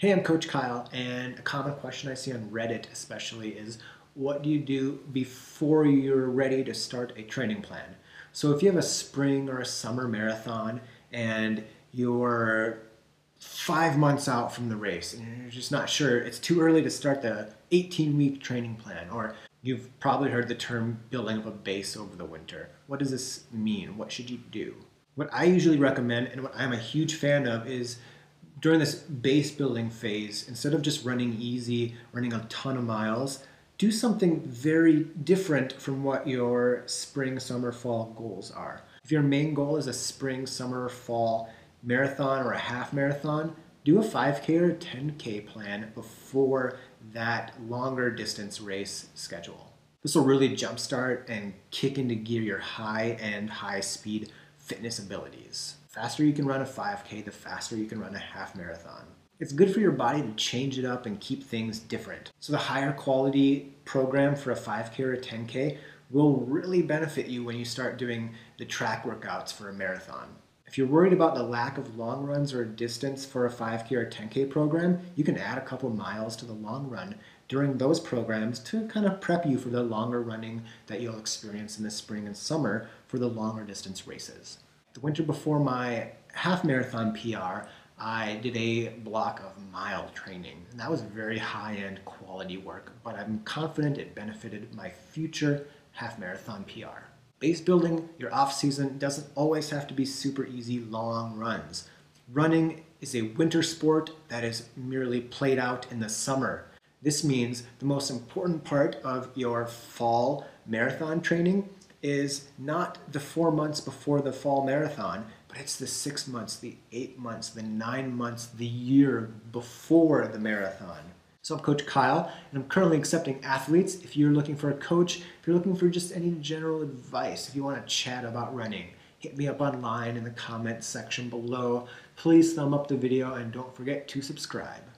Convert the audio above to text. Hey, I'm Coach Kyle, and a common question I see on Reddit especially is, what do you do before you're ready to start a training plan? So if you have a spring or a summer marathon and you're 5 months out from the race and you're just not sure, it's too early to start the 18-week training plan, or you've probably heard the term building up a base over the winter. What does this mean? What should you do? What I usually recommend, and what I'm a huge fan of, is during this base building phase, instead of just running easy, running a ton of miles, do something very different from what your spring, summer, fall goals are. If your main goal is a spring, summer, fall marathon or a half marathon, do a 5K or a 10K plan before that longer distance race schedule. This will really jumpstart and kick into gear your high-end, high-speed fitness abilities. The faster you can run a 5K, the faster you can run a half marathon. It's good for your body to change it up and keep things different. So the higher quality program for a 5K or a 10K will really benefit you when you start doing the track workouts for a marathon. If you're worried about the lack of long runs or distance for a 5K or a 10K program, you can add a couple miles to the long run during those programs to kind of prep you for the longer running that you'll experience in the spring and summer for the longer distance races. The winter before my half marathon PR, I did a block of mile training, and that was very high-end quality work, but I'm confident it benefited my future half marathon PR. Base building your off-season doesn't always have to be super easy long runs. Running is a winter sport that is merely played out in the summer. This means the most important part of your fall marathon training is not the 4 months before the fall marathon, but it's the 6 months, the 8 months, the 9 months, the year before the marathon. So I'm Coach Kyle, and I'm currently accepting athletes. If you're looking for a coach, if you're looking for just any general advice, if you want to chat about running, hit me up online in the comments section below. Please thumb up the video, and don't forget to subscribe.